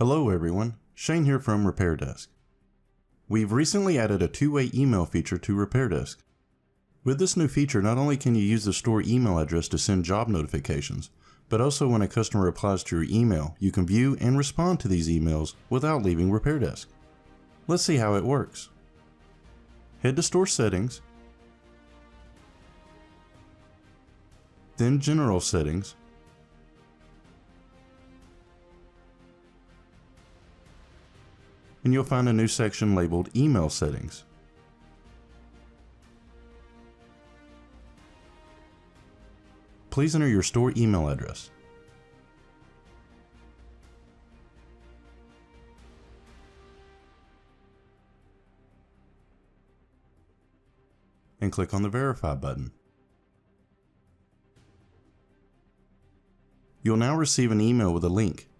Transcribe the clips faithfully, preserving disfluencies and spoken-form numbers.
Hello everyone, Shane here from RepairDesk. We've recently added a two-way email feature to RepairDesk. With this new feature, not only can you use the store email address to send job notifications, but also when a customer replies to your email, you can view and respond to these emails without leaving RepairDesk. Let's see how it works. Head to Store Settings, then General Settings, and you'll find a new section labeled Email Settings. Please enter your store email address. And click on the Verify button. You'll now receive an email with a link.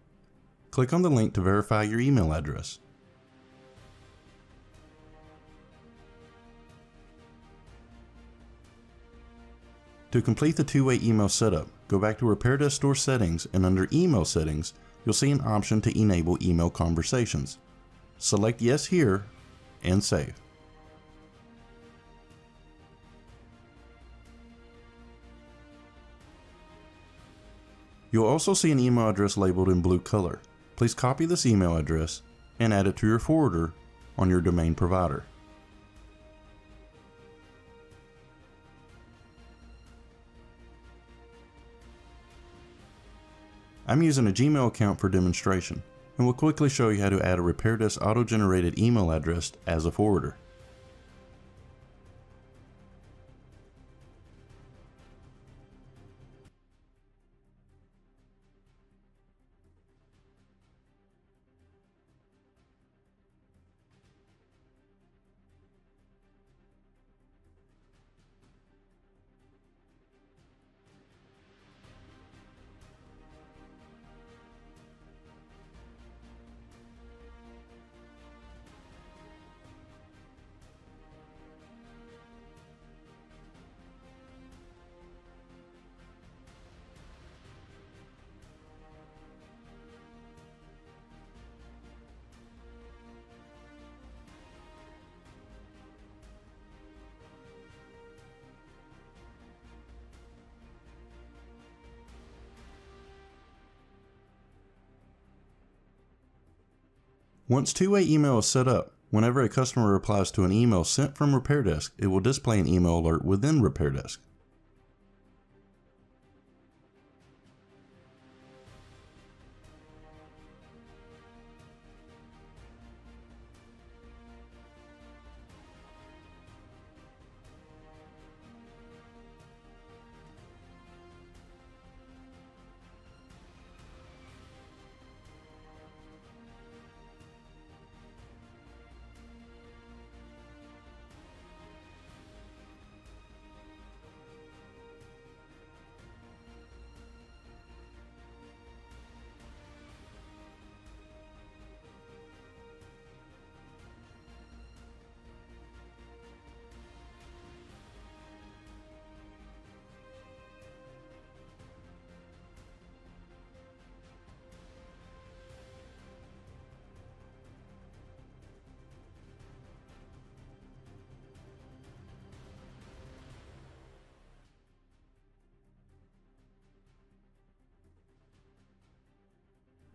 Click on the link to verify your email address. To complete the two-way email setup, go back to RepairDesk Store Settings, and under Email Settings, you'll see an option to enable email conversations. Select Yes here and save. You'll also see an email address labeled in blue color. Please copy this email address and add it to your forwarder on your domain provider. I'm using a Gmail account for demonstration, and we'll quickly show you how to add a RepairDesk auto-generated email address as a forwarder. Once two-way email is set up, whenever a customer replies to an email sent from RepairDesk, it will display an email alert within RepairDesk.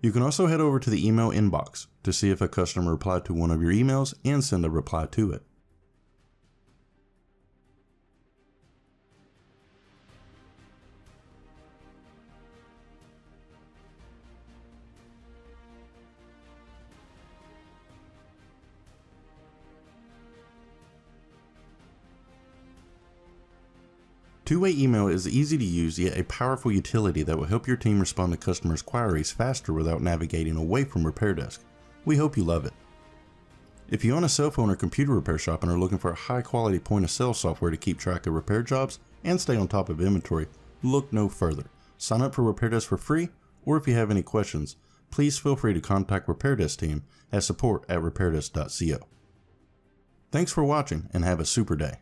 You can also head over to the email inbox to see if a customer replied to one of your emails and send a reply to it. Two-way email is easy to use, yet a powerful utility that will help your team respond to customers' queries faster without navigating away from RepairDesk. We hope you love it. If you own a cell phone or computer repair shop and are looking for a high-quality point-of-sale software to keep track of repair jobs and stay on top of inventory, look no further. Sign up for RepairDesk for free, or if you have any questions, please feel free to contact RepairDesk team at support at repairdesk dot co. Thanks for watching and have a super day.